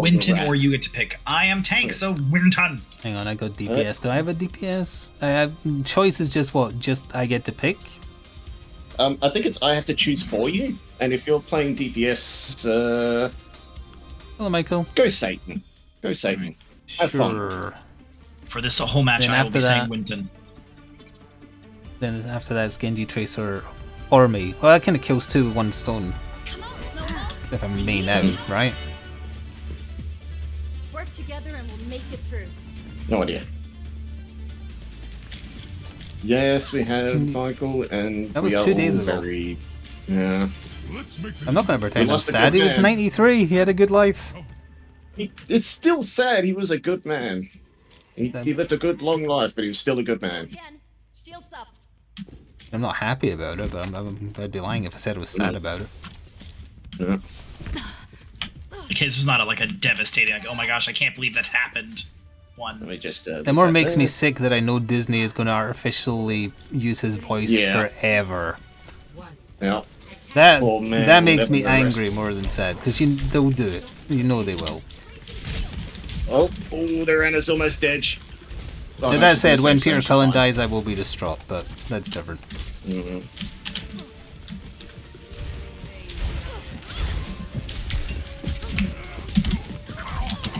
Winton, or you get to pick. I am tank, so Winton. Hang on, I got DPS. Do I have a DPS? I have choice is just what? Just I get to pick? I think it's I have to choose for you, and if you're playing DPS, hello, Michael. Go Satan. Go Satan. Sure. Have fun. For this whole match, I will be saying Winton. Then after that, it's Genji, Tracer, or me. Well, that kind of kills two with one stone. Come on, Snowball. If I'm me now, right? Work together and we'll make it through. No idea. Yes, we have Michael, and that was 2 days ago. Very, yeah. I'm not going to pretend I'm sad. He was 93. He had a good life. It's still sad. He was a good man. He lived a good long life, but he was still a good man. I'm not happy about it, but I'd be lying if I said I was sad about it. Yeah. Okay, this was not like a devastating, like, oh my gosh, I can't believe that's happened. Let me just, it more makes me sick that I know Disney is going to artificially use his voice forever. Yeah. That that makes me angry more than sad, because they'll do it. You know they will. Oh, their Anna's almost dead. Oh, now, that said, when Peter Cullen dies, I will be distraught, but that's different. Mm-hmm.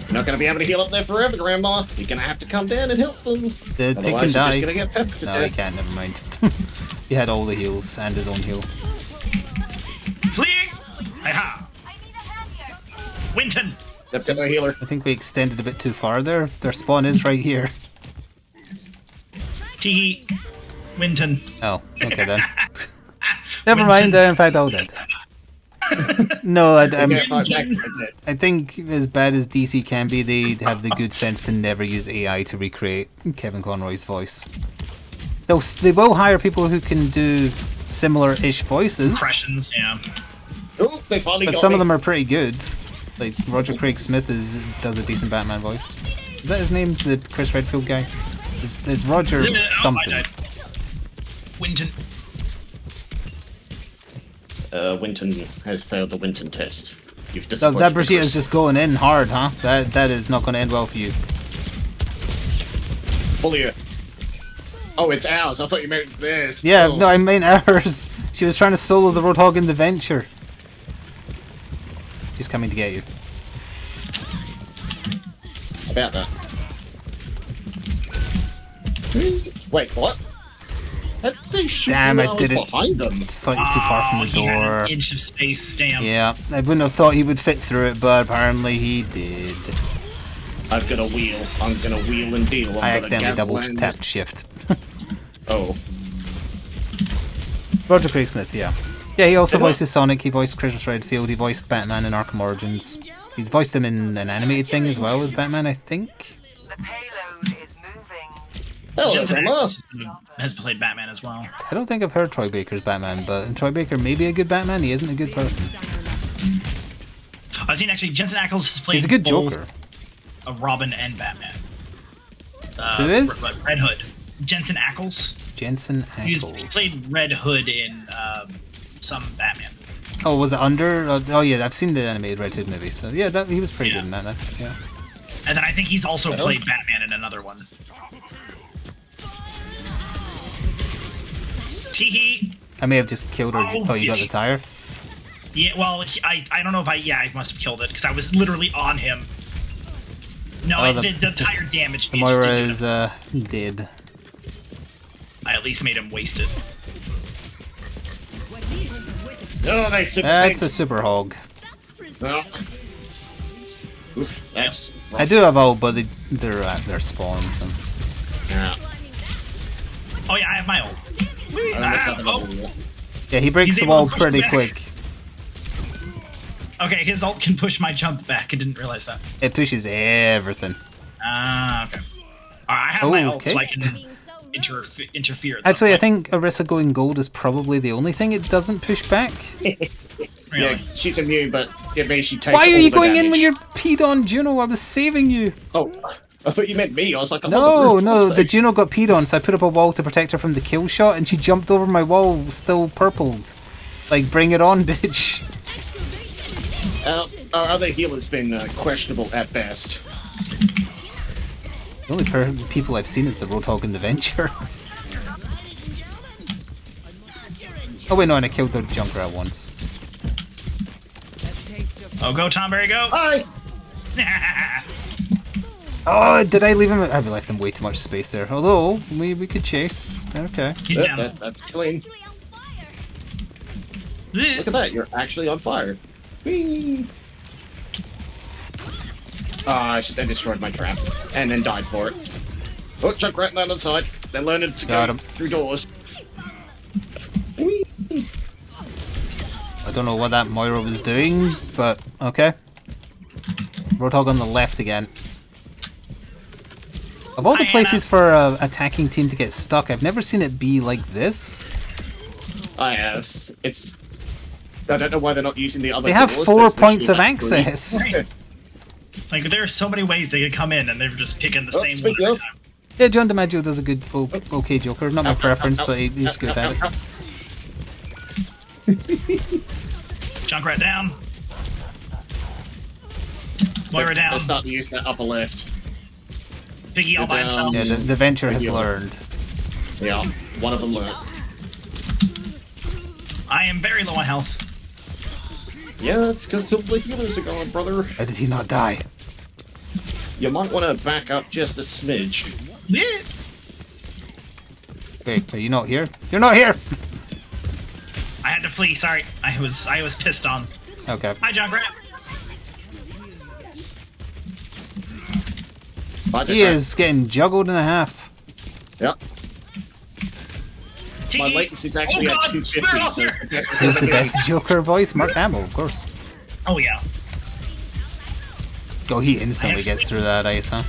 You're not going to be able to heal up there forever, Grandma. You're going to have to come down and help them. The pig can die. Gonna get pepped to death. He can't. Never mind. He had all the heals and his own heal. Fleeing! Hi-ha! Winton! Yep, got no healer. I think we extended a bit too far there. Their spawn is right here. Tee. Winton. Oh, okay then. Never mind. They're in fact all dead. No, I think as bad as DC can be, they have the good sense to never use AI to recreate Kevin Conroy's voice. They will hire people who can do similar-ish voices. Impressions, yeah. Oh, they finally got some of them are pretty good. Like Roger Craig Smith does a decent Batman voice. Is that his name? The Chris Redfield guy? It's Roger something. Winton. Winton has failed the Winton test. You've disappointed. That Brigitte is just going in hard, huh? That is not going to end well for you. Bully her. Oh, it's ours. I thought you meant this. Yeah, no, I meant ours. She was trying to solo the Roadhog in the Venture. She's coming to get you. About that. Wait, what? Damn, I did it behind them. Slightly too far from the door. Had an inch of space, damn. Yeah, I wouldn't have thought he would fit through it, but apparently he did. I've got a wheel. I'm gonna wheel and deal. I accidentally double-tapped shift. Oh. Roger Craig Smith, yeah. Yeah, he also voices Sonic, he voiced Chris Redfield, he voiced Batman in Arkham Origins. He's voiced him in an animated thing as well as Batman, I think. The payload is Jensen Ackles has played Batman as well. I don't think I've heard Troy Baker's Batman, but Troy Baker may be a good Batman. He isn't a good person. I've seen actually Jensen Ackles has played. He's a good Joker. A Robin and Batman. Who is? Red Hood. Jensen Ackles. Jensen Ackles. He played Red Hood in some Batman. Oh, was it Under? Oh yeah, I've seen the animated Red Hood movie. So yeah, he was pretty good in that. Yeah. And then I think he's also played Batman in another one. I may have just killed her. Oh, you got the tire? Yeah, well, I don't know if I must have killed it, because I was literally on him. No, the tire damaged me. Moira is dead. I at least made him waste it. Oh, that's a super hog. Oh. Oof, that's rough. I do have ult, but they're at their spawn. Yeah. Oh yeah, I have my ult. Yeah, he breaks the wall pretty quick. Okay, his ult can push my jump back. I didn't realize that. It pushes everything. Ah, okay. Alright, I have my ult so I can interfere. Actually, I think Orisa going gold is probably the only thing it doesn't push back. Really? Yeah, she's immune, but it basically takes. Why are you going in when you're peed on, Juno? I was saving you. Oh. I thought you meant me. I was like, no, the Juno got peed on, so I put up a wall to protect her from the kill shot, and she jumped over my wall, still purpled. Like, bring it on, bitch. Our other healer's been questionable at best. The only pair of people I've seen is the Roadhog and the Venture. Oh wait, no, and I killed their Junkrat once. Oh, go Tomberry, go! Hi! Oh, did I leave him? I've left him way too much space there. Although, we could chase. Okay. He's down. That's clean. Look at that, you're actually on fire. Whee! Ah, I destroyed my trap. And then died for it. Oh, Junkrat landed inside. They learned to go through doors. Whee! I don't know what that Moira was doing, but okay. Roadhog on the left again. Of all the places for an attacking team to get stuck, I've never seen it be like this. I have. It's... I don't know why they're not using the other. They have doors. 4 points of access. Right. Like, there are so many ways they could come in, and they're just picking the same one every time. Yeah, John DiMaggio does a good okay Joker. Not my preference, but he's good at it. Junkrat down. Moira down. They're starting to use that upper left. Biggie all by himself. Yeah, the Venture has learned. Yeah, one of them learned. I am very low on health. Yeah, that's because simply healers are gone, brother. How did he not die? You might want to back up just a smidge. Yeah. Wait, are you not here? You're not here! I had to flee, sorry. I was pissed on. Okay. Hi, Junkrat. He is getting juggled in a half. Yep. My latency's actually at 250, so it's the best. This is the best Joker voice, Mark Hamill, of course. Oh, yeah. Oh, he instantly gets through that ice, huh?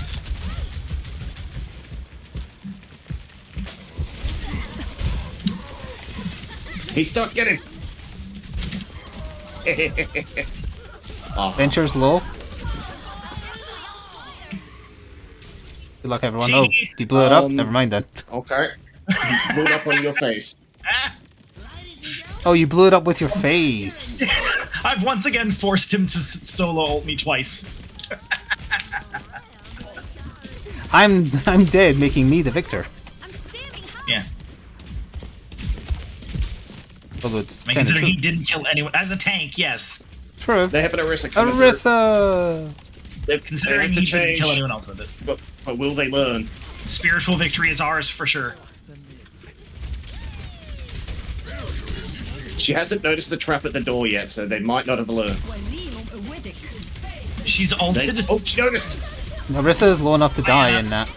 He's stuck, get him! Venture's low. Good luck, everyone. Oh, you blew it up? Never mind then. Okay. You blew it up on your face. Oh, you blew it up with your face. I've once again forced him to solo ult me twice. I'm dead, making me the victor. Yeah. Although it's considering he didn't kill anyone. As a tank, yes. True. They have an Orisa coming through. Orisa! Considering he didn't kill anyone else with it. But will they learn? Spiritual victory is ours for sure. She hasn't noticed the trap at the door yet, so they might not have learned. She's ulted. Oh, she noticed! Orisa is low enough to die in that.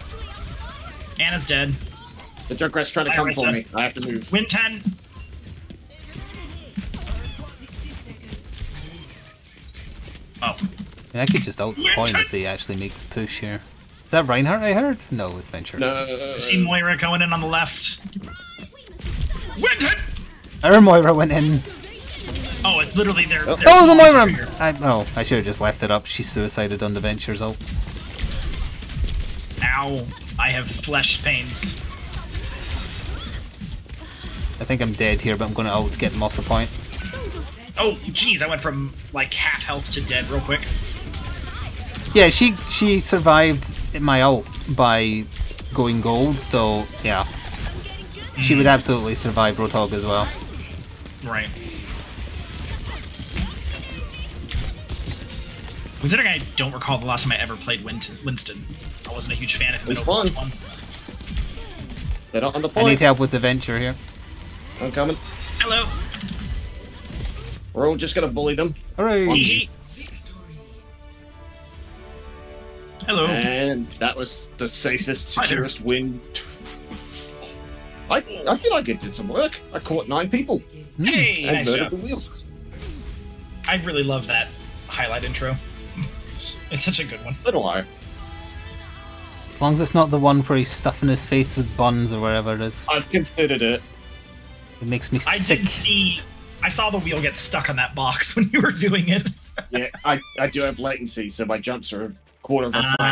Anna's dead. The Junkrat's trying to come for me. I have to move. Win 10! Oh. I could just ult point if they actually make the push here. Is that Reinhardt I heard? No, it's Venture. No. I see Moira going in on the left. Winston! Our Moira went in. Oh, it's literally there. Oh, the Moira! I should have just left it up. She suicided on the Venture's ult. Ow. I have flesh pains. I think I'm dead here, but I'm going to ult to get him off the point. Oh, jeez, I went from, like, half health to dead real quick. Yeah, she survived my ult by going gold, so yeah. She would absolutely survive Roadhog as well. Right. Considering I don't recall the last time I ever played Winston. I wasn't a huge fan of him in Overwatch 1. They're not on the point. I need help with the Venture here. I'm coming. Hello. We're all just gonna bully them. Hooray! Hello. And that was the safest, securest win. I feel like it did some work. I caught 9 people. Hey, and nice murdered the wheels. I really love that highlight intro. It's such a good one. So do I. As long as it's not the one where he's stuffing his face with buns or wherever it is. I've considered it. It makes me sick. I saw the wheel get stuck on that box when you were doing it. Yeah, I do have latency, so my jumps are... quarter of a fraction